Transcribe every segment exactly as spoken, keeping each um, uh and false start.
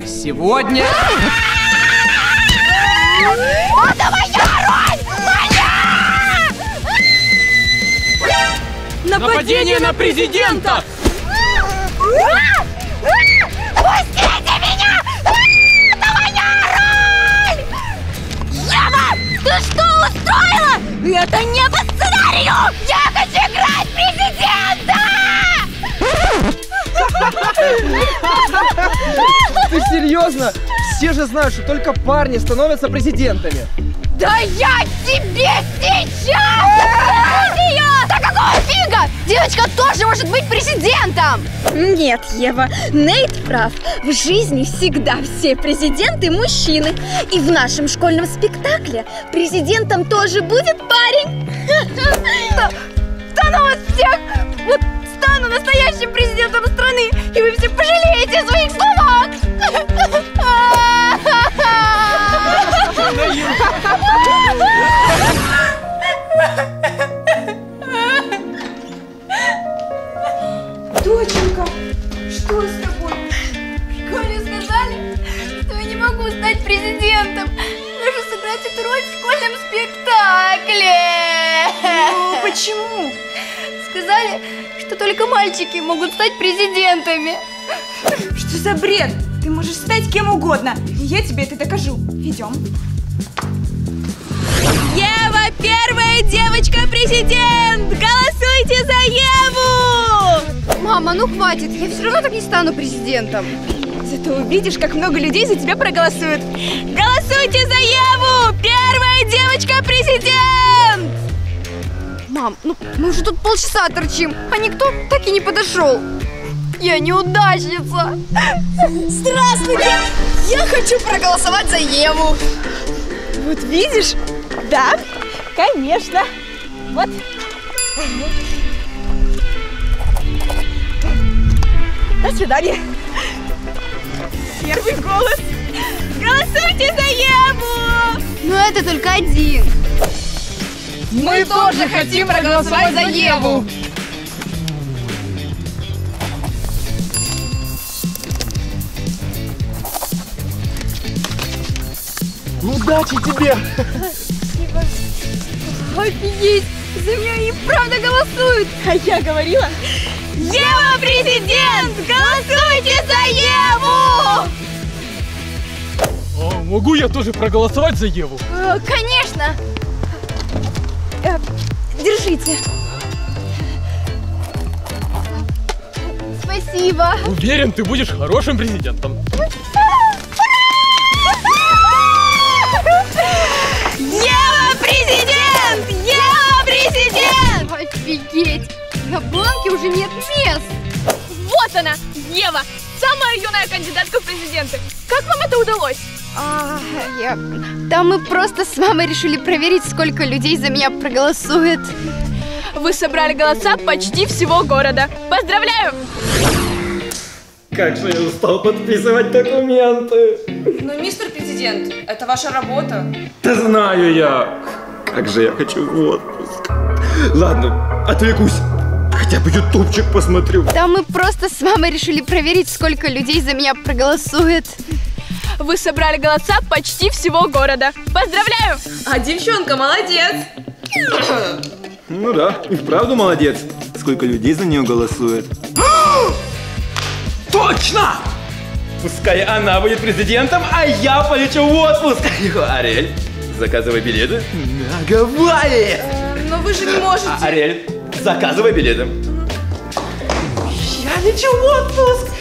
Сегодня... Это моя роль! Моя! Нападение на президента! Пустите меня! Это моя роль! Ева, ты что устроила? Это не по сценарию! Я хочу играть президента! Ты серьезно? Все же знают, что только парни становятся президентами. Да я тебе сейчас! Да какого фига? Девочка тоже может быть президентом! Нет, Ева, Нейт прав. В жизни всегда все президенты мужчины. И в нашем школьном спектакле президентом тоже будет парень. Стану вас всех! Вот стану настоящим президентом страны, и вы все пожалеете о своих словах! Доченька, что с тобой? В школе сказали, что я не могу стать президентом, даже сыграть эту роль в школьном спектакле. Ну, почему? Сказали, что только мальчики могут стать президентами. Что за бред? Ты можешь стать кем угодно, и я тебе это докажу. Идем. Ева первая девочка-президент! Голосуйте за Еву! Мама, ну хватит, я все равно так не стану президентом. Зато увидишь, как много людей за тебя проголосуют. Голосуйте за Еву! Первая девочка-президент! Мам, ну мы уже тут полчаса торчим, а никто так и не подошел. Я неудачница! Здравствуйте! Я хочу проголосовать за Еву! Вот видишь? Да, конечно. Вот. До свидания. Первый голос. Голосуйте за Еву! Но это только один. Мы, Мы тоже хотим проголосовать за Еву. Удачи тебе! Спасибо. Офигеть! За меня и правда голосуют! А я говорила... Ева президент! Голосуйте за Еву! А могу я тоже проголосовать за Еву? Э, конечно! Э, держите. Спасибо. Уверен, ты будешь хорошим президентом. Офигеть! На бланке уже нет мест! Вот она, Ева! Самая юная кандидатка в президенты! Как вам это удалось? А, я... Да мы просто с мамой решили проверить, сколько людей за меня проголосует. Вы собрали голоса почти всего города. Поздравляю! Как же я устал подписывать документы! Ну, мистер президент, это ваша работа. Да знаю я! Как же я хочу в отпуск! Ладно, отвлекусь. Хотя бы ютубчик посмотрю. Да мы просто с мамой решили проверить, сколько людей за меня проголосует. Вы собрали голоса почти всего города. Поздравляю! А девчонка молодец! Ну да, и вправду молодец. Сколько людей за нее голосует. Точно! Пускай она будет президентом, а я полечу в отпуск. Ариэль, заказывай билеты на Гавайи. Но вы же не можете... А, Ариэль, заказывай билеты. Я лечу в отпуск!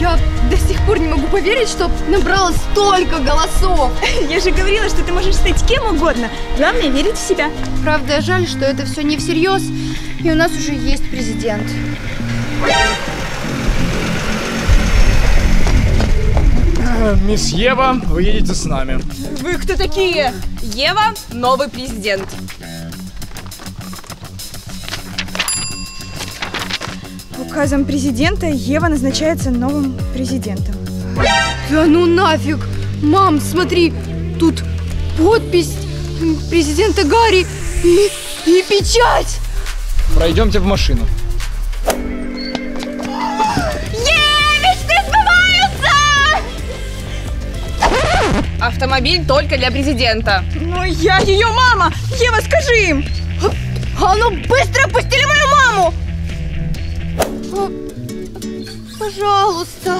Я до сих пор не могу поверить, что набрала столько голосов. Я же говорила, что ты можешь стать кем угодно. Главное верить в себя. Правда, жаль, что это все не всерьез. И у нас уже есть президент. Мисс Ева, вы едете с нами. Вы кто такие? Ева, новый президент. Указом президента Ева назначается новым президентом. Да ну нафиг! Мам, смотри, тут подпись президента Гарри и, и печать! Пройдемте в машину. автомобиль только для президента. Но я ее мама! Ева, скажи им! А ну быстро пустили мою маму! Пожалуйста.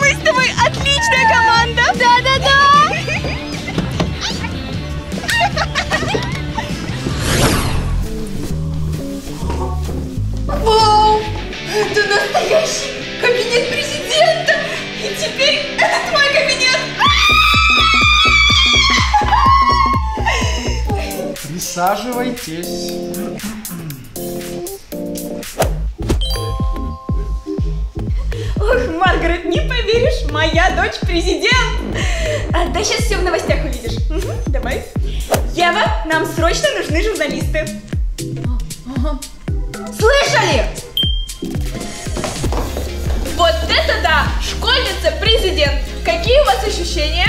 Мы с тобой отличная команда! Да-да-да! Вау! Это настоящий кабинет президента! И теперь это мой кабинет! Присаживайтесь. Ох, Маргарет, не поверишь, моя дочь президент. А ты сейчас все в новостях увидишь. Угу, давай. Ева, нам срочно нужны журналисты. Ага. Слышали? Вот это да! Школьница президент. Какие у вас ощущения?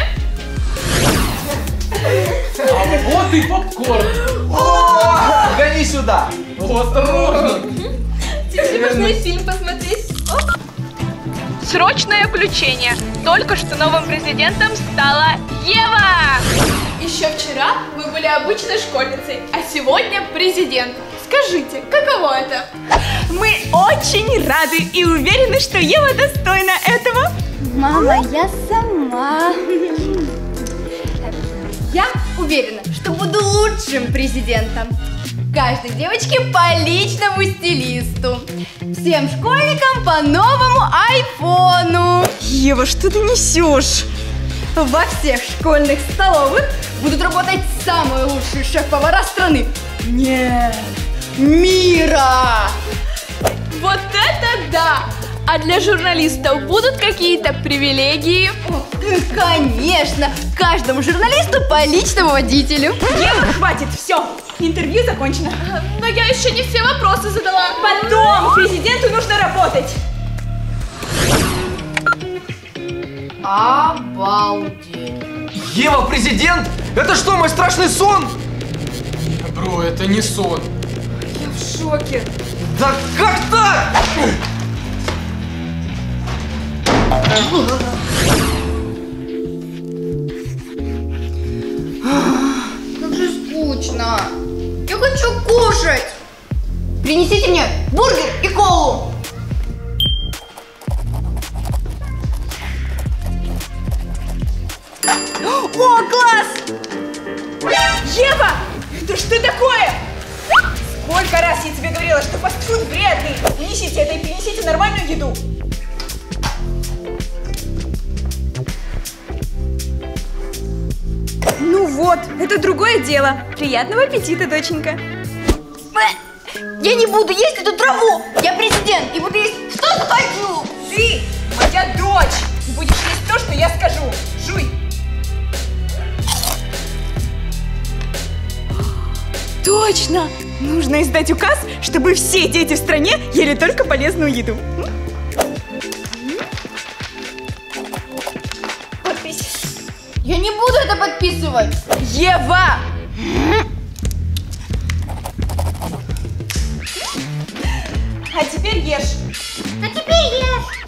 А вот и попкорн! Гони сюда! Осторожно! Теперь можно и фильм посмотреть. Срочное включение. Только что новым президентом стала Ева! Еще вчера вы были обычной школьницей, а сегодня президент. Скажите, каково это? Мы очень рады и уверены, что Ева достойна этого. Мама, я сама. Я уверена, что буду лучшим президентом. Каждой девочке по личному стилисту. Всем школьникам по новому айфону. Ева, что ты несешь? Во всех школьных столовых будут работать самые лучшие шеф-повара страны. Нет, мира! Вот это да! А для журналистов будут какие-то привилегии? Конечно! Каждому журналисту по личному водителю. Ева, хватит, все, интервью закончено. Но я еще не все вопросы задала. Потом, президенту нужно работать. Обалдеть. Ева, президент? Это что, мой страшный сон? Бро, это не сон. Я в шоке. Да как так? Как же скучно. Я хочу кушать. Принесите мне бургер и колу. О, класс! Ева, это что такое? Сколько раз я тебе говорила, что фастфуд вредный. Несите это и принесите нормальную еду. Ну вот, это другое дело. Приятного аппетита, доченька. Я не буду есть эту траву. Я президент и буду есть что захочу. Ты моя дочь. Будешь есть то, что я скажу. Жуй. Точно. Нужно издать указ, чтобы все дети в стране ели только полезную еду. Я не буду это подписывать! Ева! А теперь ешь! А теперь ешь!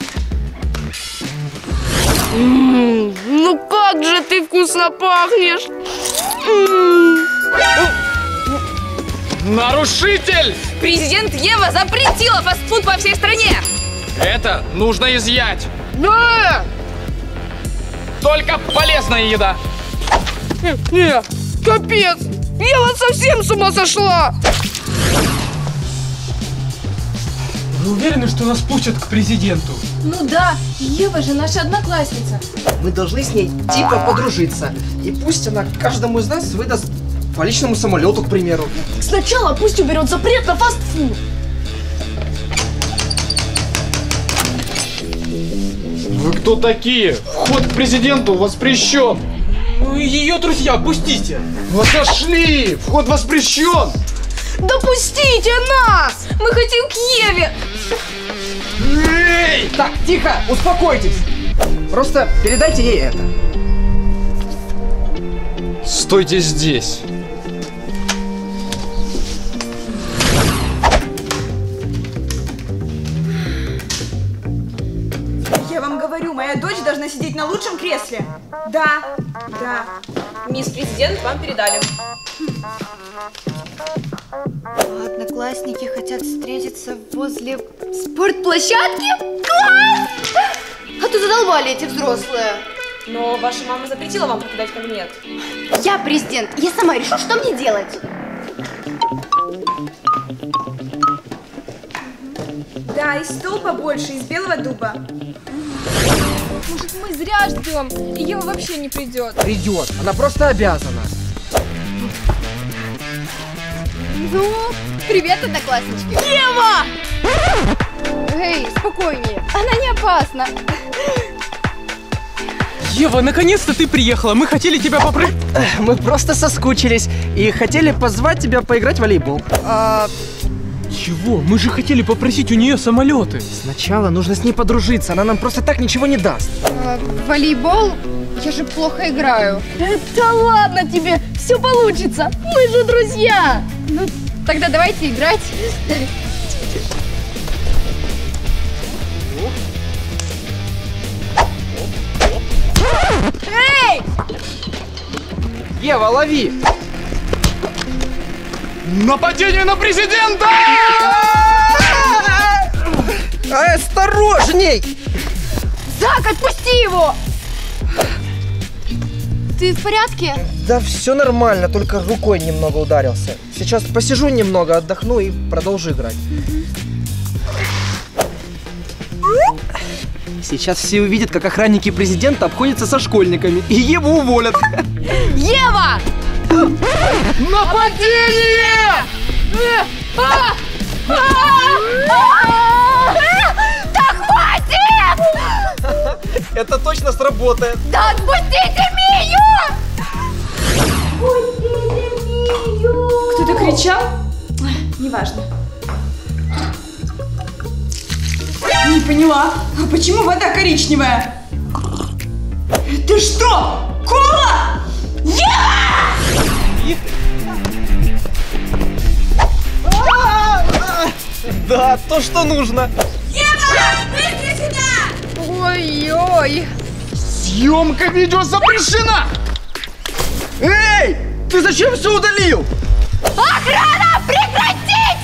Mm, ну как же ты вкусно пахнешь! Mm. Нарушитель! Президент Ева запретила фастфуд по всей стране! Это нужно изъять! Да! Только полезная еда. Нет, нет, капец, я вот совсем с ума сошла. Вы уверены, что нас пустят к президенту? Ну да, Ева же наша одноклассница. Мы должны с ней типа подружиться. И пусть она каждому из нас выдаст по личному самолету, к примеру. Сначала пусть уберет запрет на фастфуд. Вы кто такие? Вход к президенту воспрещен. Ее друзья, пустите. Вы зашли. Вход воспрещен. Допустите нас. Мы хотим к Еве. Эй! Так, тихо, успокойтесь. Просто передайте ей это. Стойте здесь. на лучшем кресле. Да, да. Мисс Президент, вам передали. Одноклассники хотят встретиться возле спортплощадки? Класс! А то задолбали эти взрослые. Но ваша мама запретила вам покидать кабинет. Я президент, я сама решу, что мне делать. Да, и стол побольше, из белого дуба. Может, мы зря ждем, и Ева вообще не придет? Придет, она просто обязана. Ну, привет, однокласснички. Ева! Эй, спокойнее, она не опасна. Ева, наконец-то ты приехала, мы хотели тебя попры... Мы просто соскучились и хотели позвать тебя поиграть в волейбол. А... Чего? Мы же хотели попросить у нее самолеты. Сначала нужно с ней подружиться, она нам просто так ничего не даст. А, волейбол? Я же плохо играю. Да, да ладно тебе, все получится, мы же друзья. Ну, тогда давайте играть. Эй! Ева, лови! Нападение на президента! Осторожней! Зак, отпусти его! Ты в порядке? Да все нормально, только рукой немного ударился. Сейчас посижу немного, отдохну и продолжу играть. Сейчас все увидят, как охранники президента обходятся со школьниками, и его уволят. Ева! Нападение! Да хватит! Это точно сработает. Да отпустите Мию! Отпустите Мию! Кто-то кричал? Неважно. Не поняла, а почему вода коричневая? Это что, кола? Ева! Да, то, что нужно. Ева, быстрее сюда! Ой-ой. Съемка видео запрещена! Эй, ты зачем все удалил? Охрана, прекратите!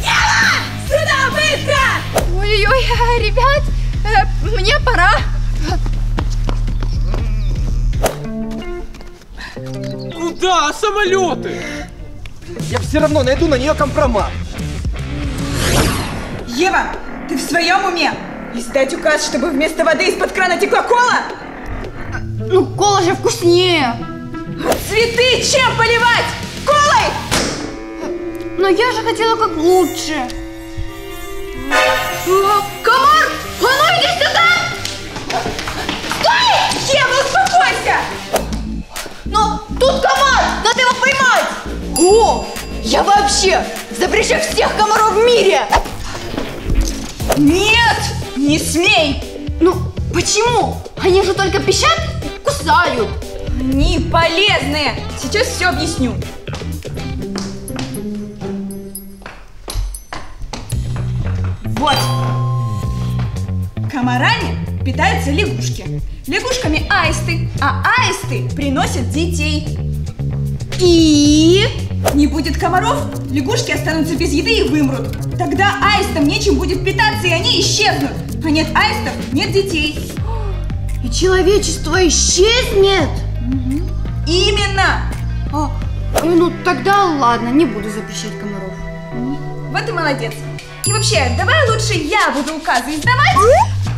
Ева, сюда быстро! Ой-ой-ой, ребят, э, мне пора. Куда самолеты? Я все равно найду на нее компромат. Ева, ты в своем уме? Издать указ, чтобы вместо воды из-под крана текла кола? Ну, кола же вкуснее. Цветы чем поливать? Колой? Но я же хотела как лучше. Комар! А ну иди сюда! Стой! Ева, успокойся! Но тут комар! Надо его поймать! О! Я вообще запрещаю всех комаров в мире! Нет! Не смей! Ну, почему? Они же только пищат и кусают! Они полезные! Сейчас все объясню. Вот. Комарами питаются лягушки. Лягушками аисты, а аисты приносят детей. И не будет комаров, лягушки останутся без еды и вымрут. Тогда аистам нечем будет питаться, и они исчезнут. А нет аистов, нет детей. И человечество исчезнет? Угу. Именно. А, ну тогда ладно, не буду запрещать комаров. Вот и молодец. И вообще, давай лучше я буду указы издавать,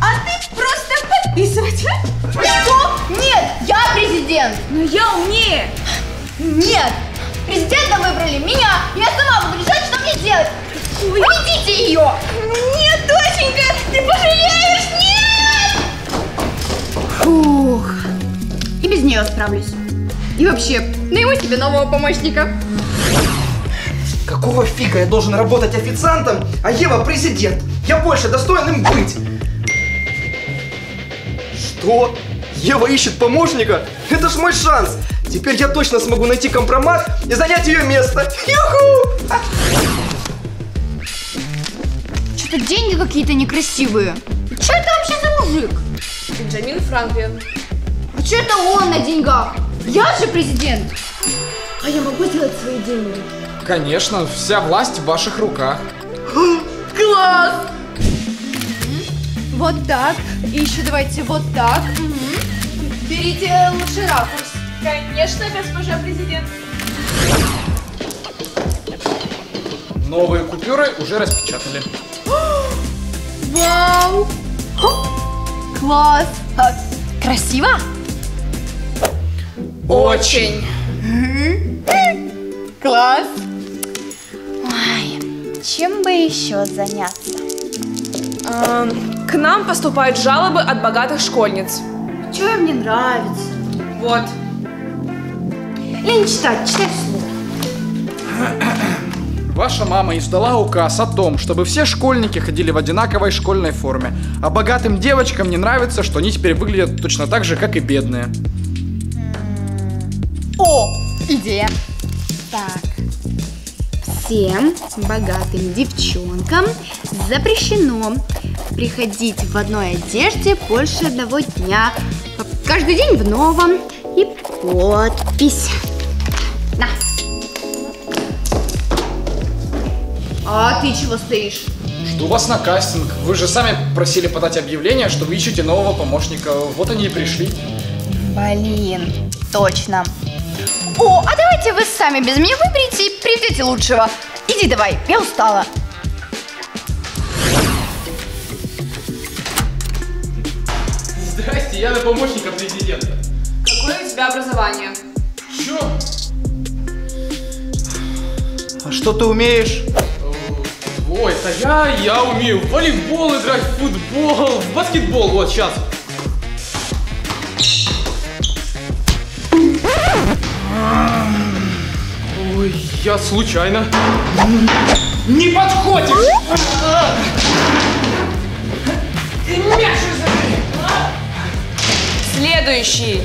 а ты просто подписывать. Что? Нет, я президент. Но я умнее. Нет, президента выбрали меня. Я сама буду решать, что мне делать. Уйдите ее. Нет, доченька, ты пожалеешь. Нет! Фух, и без нее справлюсь. И вообще, найму себе нового помощника. Какого фига я должен работать официантом, а Ева президент? Я больше достоин им быть. Что? Ева ищет помощника? Это ж мой шанс. Теперь я точно смогу найти компромат и занять ее место. Юху! Что-то деньги какие-то некрасивые. Что это вообще за мужик? Бенджамин Франклин. А что это он на деньгах? Я же президент. А я могу сделать свои деньги? Конечно, вся власть в ваших руках. Класс! Вот так. И еще давайте вот так. Берите лучший ракурс. Конечно, госпожа президент. Новые купюры уже распечатали. Вау! Класс! Красиво? Очень! Класс! Ой, чем бы еще заняться? А, к нам поступают жалобы от богатых школьниц. Чего им не нравится? Вот. Лень читать, читай вслух. Ваша мама издала указ о том, чтобы все школьники ходили в одинаковой школьной форме. А богатым девочкам не нравится, что они теперь выглядят точно так же, как и бедные. О, идея. Так. Всем богатым девчонкам запрещено приходить в одной одежде больше одного дня. Каждый день в новом. И подпись. На. А ты чего стоишь? Жду вас на кастинг. Вы же сами просили подать объявление, что вы ищете нового помощника. Вот они и пришли. Блин, точно. О, а давайте вы сами без меня выберите и придете лучшего. Иди давай, я устала. Здрасте, я на помощника президента. Какое у тебя образование? Чё? А что ты умеешь? Ой, это я, я умею в волейбол играть, в футбол, в баскетбол, вот сейчас. Ой, я случайно. Не подходишь! Ты мяч забери! Следующий.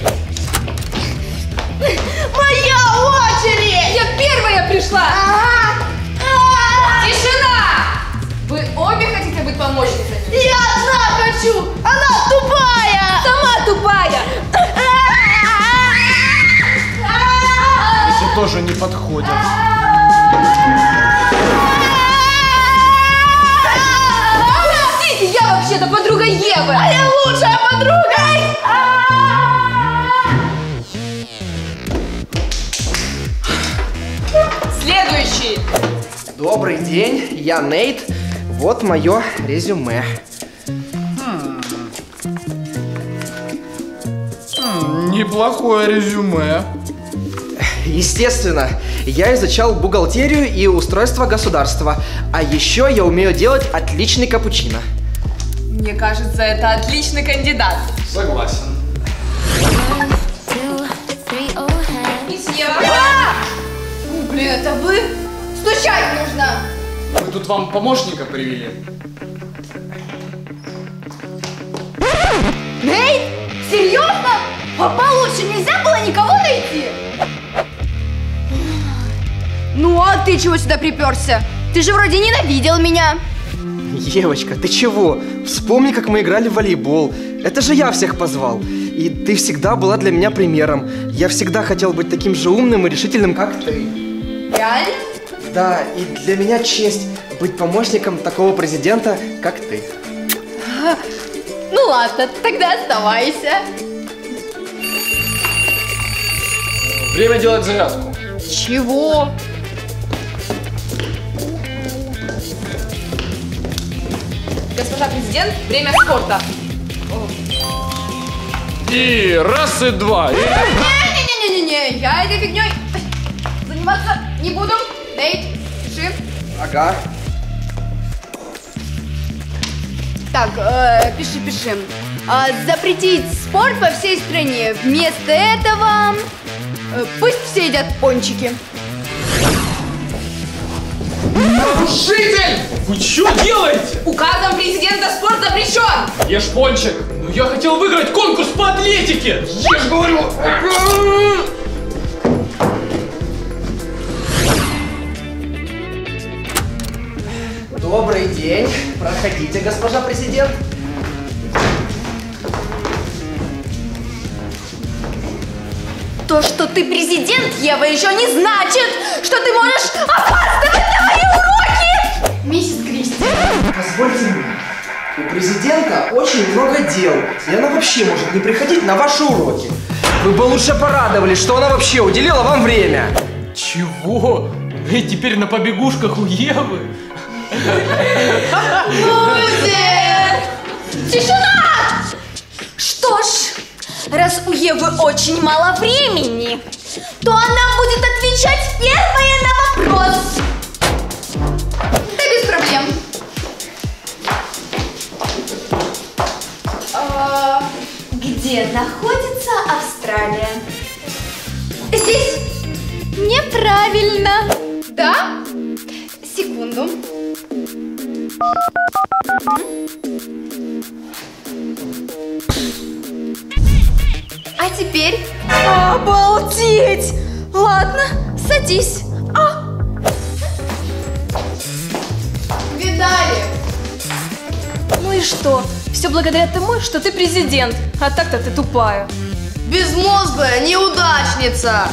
Моя очередь! Я первая пришла! Тишина! Вы обе хотите быть помощницами? Я одна хочу! Она тупая! Сама тупая! Эти тоже не подходят. Простите, я вообще-то подруга Евы! А я лучшая подруга! Следующий! Добрый день, я Нейт. Вот мое резюме. Неплохое резюме. Естественно, я изучал бухгалтерию и устройство государства. А еще я умею делать отличный капучино. Мне кажется, это отличный кандидат. Согласен. А! Блин, это вы? Стучать нужно! Мы тут вам помощника привели. Нейт? Серьезно? А получше нельзя было никого найти? Ну а ты чего сюда приперся? Ты же вроде ненавидел меня. Девочка, ты чего? Вспомни, как мы играли в волейбол. Это же я всех позвал. И ты всегда была для меня примером. Я всегда хотел быть таким же умным и решительным, как ты. Реально? Да, и для меня честь быть помощником такого президента, как ты. Ну ладно, тогда оставайся. Время делать завязку. Чего? Госпожа президент, время спорта. И раз, и два. Не-не-не-не-не, я этой фигней заниматься не буду. Нейт, пиши. Ага. Так, э, пиши, пиши. А, запретить спорт по всей стране. Вместо этого э, пусть все едят пончики. Нарушитель! Вы что делаете? Указом президента спорт запрещен. Ешь пончик. Но я хотел выиграть конкурс по атлетике. Я же говорю... Добрый день. Проходите, госпожа президент. ты президент, Ева, еще не значит, что ты можешь опаздывать на мои уроки! Миссис Кристи. Позвольте мне, у президента очень много дел, и она вообще может не приходить на ваши уроки. Вы бы лучше порадовались, что она вообще уделила вам время. Чего? Вы теперь на побегушках у Евы? Будет! Тишина! Что ж, раз у Евы очень мало времени, то она будет отвечать первая на вопрос. Да без проблем. А, где находится Австралия? Здесь. Неправильно. Да? Секунду. А теперь... Обалдеть! Ладно, садись. А. Видали? Ну и что? Все благодаря тому, что ты президент. А так-то ты тупая. Безмозглая неудачница!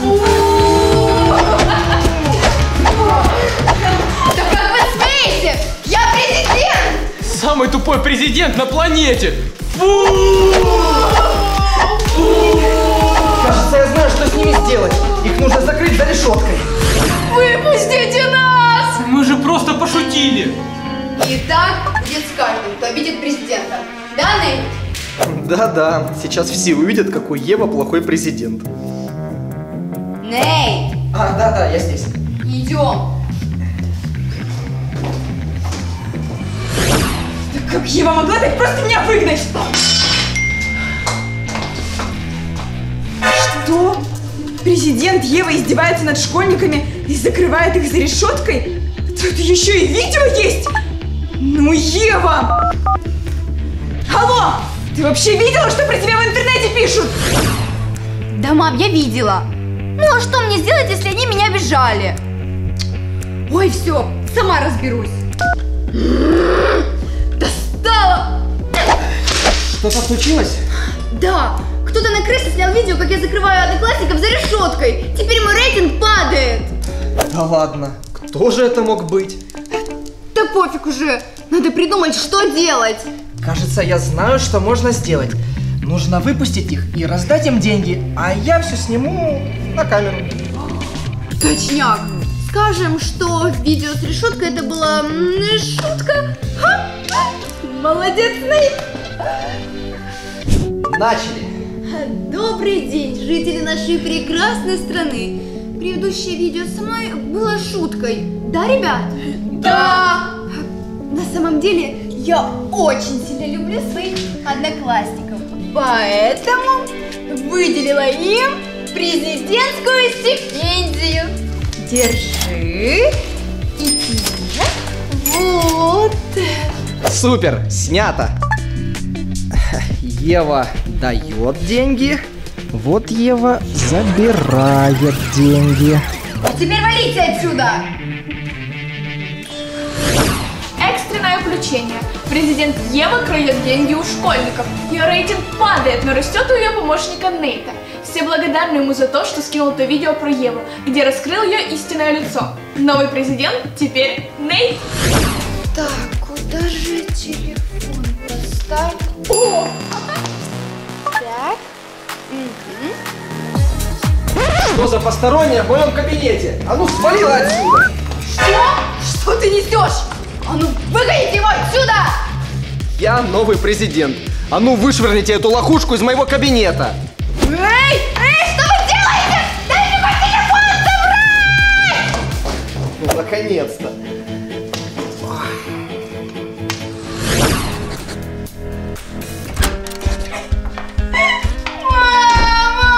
Да как вы смеете? Я президент! Самый тупой президент на планете! Кажется, я знаю, что с ними сделать. Их нужно закрыть за решеткой. Выпустите нас! Мы же просто пошутили. Итак, будет с каждым, кто обидит президента. Да, Нейт? Да-да, сейчас все увидят, какой Ева плохой президент. Нейт! А, да-да, я здесь. Идем. Да как Ева могла так просто меня выгнать? Что? Президент Ева издевается над школьниками и закрывает их за решеткой? Тут еще и видео есть! Ну, Ева! Алло! Ты вообще видела, что про тебя в интернете пишут? Да, мам, я видела. Ну а что мне сделать, если они меня обижали? Ой, все, сама разберусь. Достала! Что-то случилось? Да, кто-то на крыше снял видео, как я закрываю одноклассников за решеткой. Теперь мой рейтинг падает. Да ладно, кто же это мог быть? Да пофиг уже, надо придумать, что делать. Кажется, я знаю, что можно сделать. Нужно выпустить их и раздать им деньги, а я все сниму на камеру. Точняк. Скажем, что видео с решеткой это была шутка. Ха! Молодец, Нейт. Начали. Добрый день, жители нашей прекрасной страны. Предыдущее видео со мной было шуткой. Да, ребят? Да. Да. На самом деле... Я очень сильно люблю своих одноклассников, поэтому выделила им президентскую стипендию. Держи. И тебе. Вот. Супер, снято. Ева дает деньги, вот Ева забирает деньги. А теперь валите отсюда. Включение. Президент Ева крадет деньги у школьников. Ее рейтинг падает, но растет у ее помощника Нейта. Все благодарны ему за то, что скинул то видео про Еву, где раскрыл ее истинное лицо. Новый президент теперь Нейт. Так, куда же телефон поставь? О! Так. Угу. Что за посторонняя в моем кабинете? А ну свалила отсюда! Что? Что ты несешь? А ну, выгоните его отсюда! Я новый президент. А ну, вышвырните эту лохушку из моего кабинета. Эй! Эй, что вы делаете? Дайте мой телефон забрать! Ну, наконец-то. Мама!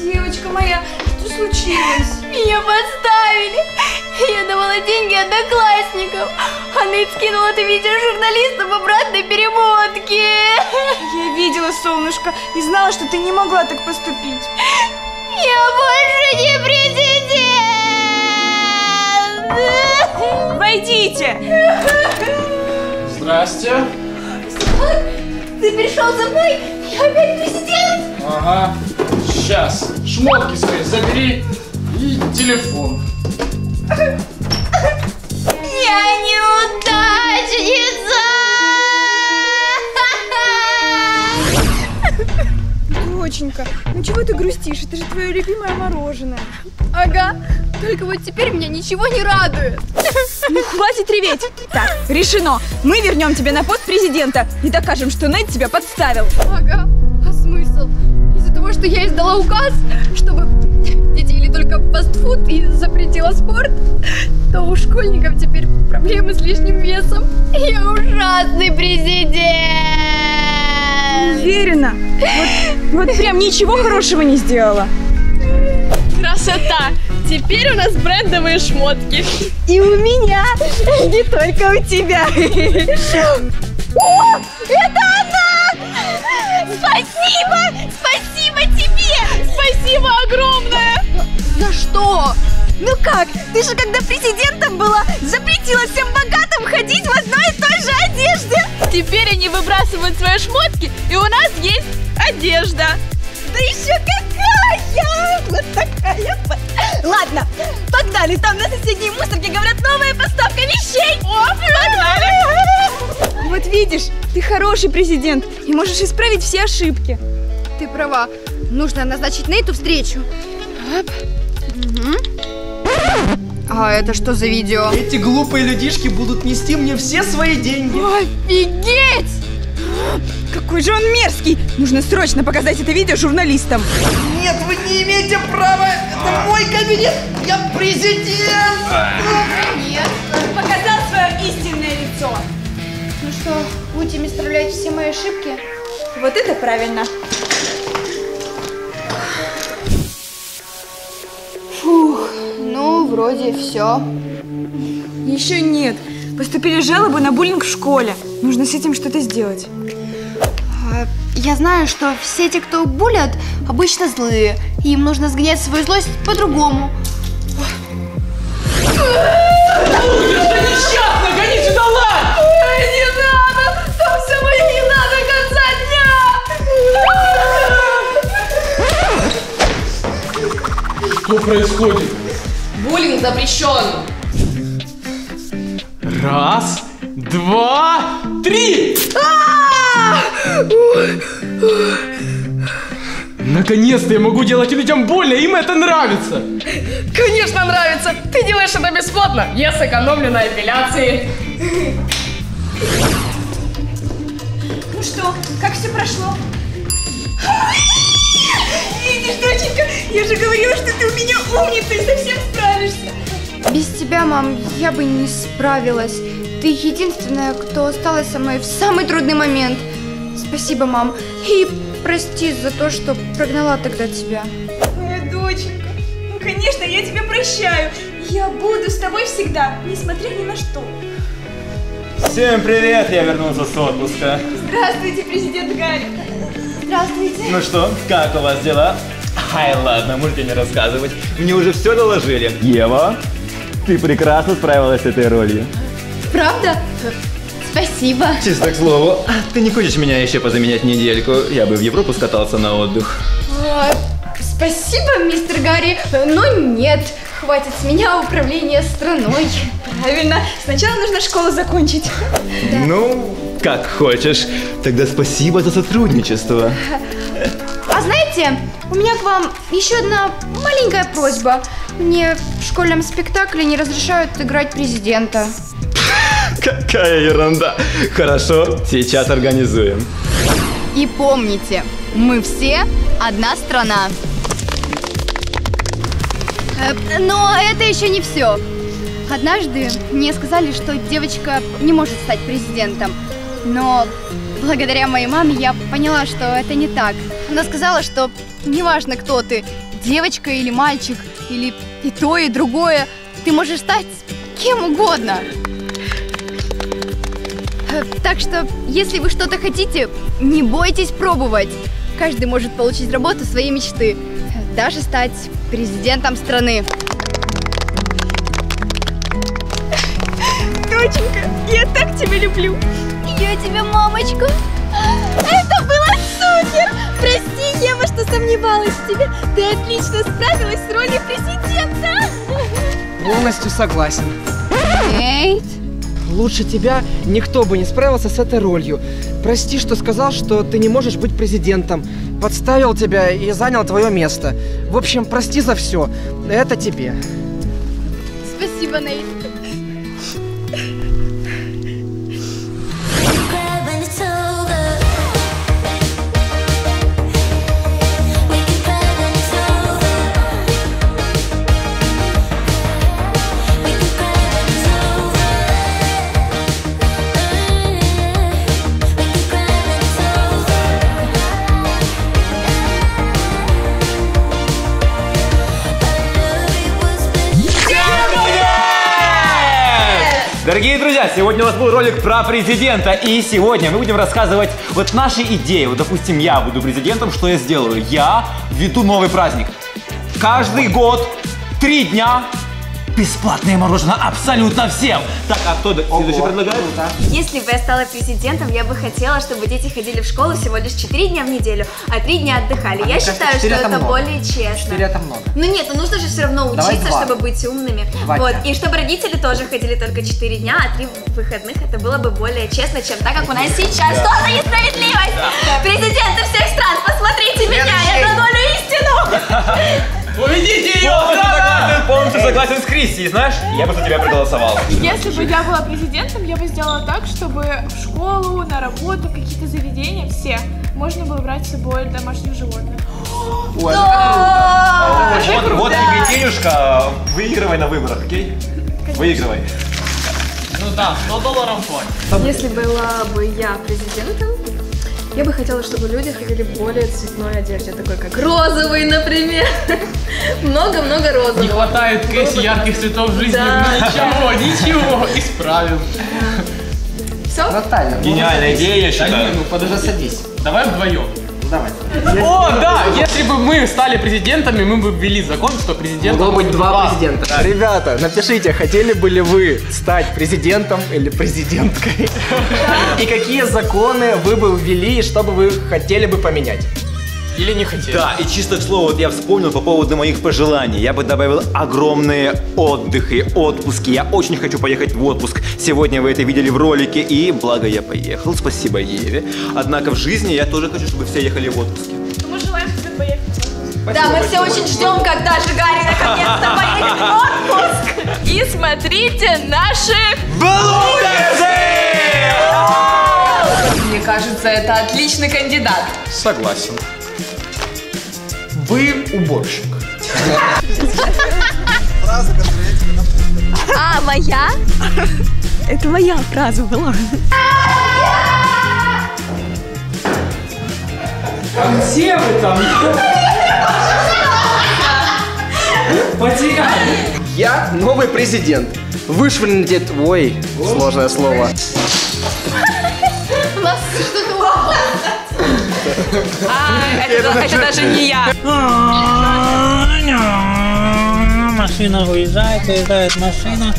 Девочка моя, что случилось? Меня подставили. Я давала деньги одноклассникам, а Нейт скинул это видео журналистам в обратной перемотке. Я видела, солнышко, и знала, что ты не могла так поступить. Я больше не президент! Войдите! Здрасте. Ты пришел за мной? Я опять президент? Ага. Сейчас. Шмотки свои забери и телефон. Я неудачница! Доченька, ну чего ты грустишь? Это же твое любимое мороженое. Ага, только вот теперь меня ничего не радует. Ну хватит реветь. Так, решено. Мы вернем тебя на пост президента и докажем, что Нейт тебя подставил. Ага, а смысл? Из-за того, что я издала указ, чтобы дети ели только фастфуд и запретила спорт, то у школьников теперь проблемы с лишним весом. Я ужасный президент! Уверена. Вот, вот прям ничего хорошего не сделала. Красота! Теперь у нас брендовые шмотки. И у меня, не только у тебя. О, это она! Спасибо! Спасибо тебе! Спасибо огромное! За что? Ну как? Ты же когда президентом была, запретила всем богатым ходить в одной и той же одежде. Теперь они выбрасывают свои шмотки, и у нас есть одежда. Да еще какая! Вот такая! Ладно, погнали! Там на соседней мусорке говорят, новая поставка вещей! О, погнали! Вот видишь, ты хороший президент и можешь исправить все ошибки. Ты права. Нужно назначить Нейту встречу. Оп. Угу. А это что за видео? Эти глупые людишки будут нести мне все свои деньги. Офигеть! Какой же он мерзкий! Нужно срочно показать это видео журналистам. Нет, вы не имеете права! Это мой кабинет! Я президент! Нет, показал свое истинное лицо. Ну что, будем исправлять все мои ошибки? Вот это правильно. Фух, ну вроде все. Еще нет. Поступили жалобы на буллинг в школе. Нужно с этим что-то сделать. Я знаю, что все те, кто булят, обычно злые. Им нужно сгонять свою злость по-другому. Это несчастно! Гони сюда лад! Ой, не надо! Там все мои не надо конца дня! Что происходит? Буллинг запрещен! Раз, два, три! Наконец-то я могу делать людям больно, им это нравится. Конечно нравится, ты делаешь это бесплатно. Я сэкономлю на эпиляции. Ну что, как все прошло? Видишь, доченька, я же говорила, что ты у меня умница и совсем справишься. Без тебя, мам, я бы не справилась. Ты единственная, кто осталась со мной в самый трудный момент. Спасибо, мам. И прости за то, что прогнала тогда тебя. Моя доченька, ну, конечно, я тебя прощаю. Я буду с тобой всегда, несмотря ни на что. Всем привет, я вернулся с отпуска. Здравствуйте, президент Гарри. Здравствуйте. Ну что, как у вас дела? Ай, ладно, можете не рассказывать. Мне уже все доложили. Ева, ты прекрасно справилась с этой ролью. Правда? Спасибо. Чисто к слову, ты не хочешь меня еще позаменять недельку? Я бы в Европу скатался на отдых. А, спасибо, мистер Гарри, но нет. Хватит с меня управления страной. Правильно, сначала нужно школу закончить. Да. Ну, как хочешь. Тогда спасибо за сотрудничество. А знаете, у меня к вам еще одна маленькая просьба. Мне в школьном спектакле не разрешают играть президента. Какая ерунда! Хорошо, сейчас организуем. И помните, мы все одна страна. Но это еще не все. Однажды мне сказали, что девочка не может стать президентом. Но благодаря моей маме я поняла, что это не так. Она сказала, что неважно, кто ты, девочка или мальчик, или и то, и другое, ты можешь стать кем угодно. Так что, если вы что-то хотите, не бойтесь пробовать. Каждый может получить работу своей мечты, даже стать президентом страны. Доченька, я так тебя люблю. Я тебя, мамочка. Это было супер! Прости, Ева, что сомневалась в тебе, ты отлично справилась с ролью президента. Полностью согласен. Нейт? Лучше тебя никто бы не справился с этой ролью. Прости, что сказал, что ты не можешь быть президентом. Подставил тебя и занял твое место. В общем, прости за все. Это тебе. Спасибо, Нейт. Дорогие друзья, сегодня у нас был ролик про президента, и сегодня мы будем рассказывать вот наши идеи. Вот, допустим, я буду президентом, что я сделаю? Я введу новый праздник. Каждый год, три дня, бесплатное мороженое абсолютно всем. Так, а кто следующий предлагает? Если бы я стала президентом, я бы хотела, чтобы дети ходили в школу всего лишь четыре дня в неделю, а три дня отдыхали. А я считаю, что это много. Более честно. четыре это много. Ну нет, ну нужно же все равно учиться, чтобы быть умными. Вот. И чтобы родители тоже ходили только четыре дня, а три выходных, это было бы более честно, чем так, как у нас сейчас. Что за несправедливость? Президенты всех стран, посмотрите меня, я за долю истину. Уведите ее! Полностью согласен, полностью согласен с Кристи, знаешь, я бы за тебя проголосовал. Если бы я была президентом, я бы сделала так, чтобы в школу, на работу, какие-то заведения, все, можно было брать с собой домашних животных. Ой, да! Вот, вот тебе денежка, выигрывай на выборах, окей? Конечно. Выигрывай. Ну да, сто долларов хватит. Если была бы я президентом, я бы хотела, чтобы люди ходили в более цветной одежде, такой как розовый, например. Много-много розовых. Не хватает Кэсси ярких цветов в жизни. Да. Ничего, ничего, исправим. Да. Все? Наталья, гениальная идея, я считаю. Ну, подожди, садись. Давай вдвоем. Давай. О, да, если бы мы стали президентами, мы бы ввели закон, что президент... Могло быть два президента. Да. Ребята, напишите, хотели бы ли вы стать президентом или президенткой? И какие законы вы бы ввели, и что бы вы хотели бы поменять? Или не хотели? Да, и чисто к слову, вот я вспомнил по поводу моих пожеланий. Я бы добавил огромные отдыхи, отпуски. Я очень хочу поехать в отпуск. Сегодня вы это видели в ролике, и благо я поехал, спасибо Еве. Однако в жизни я тоже хочу, чтобы все ехали в отпуске. Мы желаем тебе поехать в отпуск. Спасибо, да, мы спасибо. Все очень ждем, когда же Гарри наконец-то поедет в отпуск. И смотрите наши блудерцы! Мне кажется, это отличный кандидат. Согласен. Вы уборщик. Фраза, а, моя? Это моя фраза была. А где вы там? Потеряли. Я новый президент. Вышвырните твой. Сложное слово. У нас что-то упало. А, это, это, это даже не я. Машина уезжает, уезжает машина.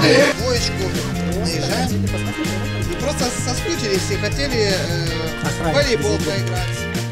Двоечку наезжаем. И просто соскучились и хотели э, в волейбол поиграть.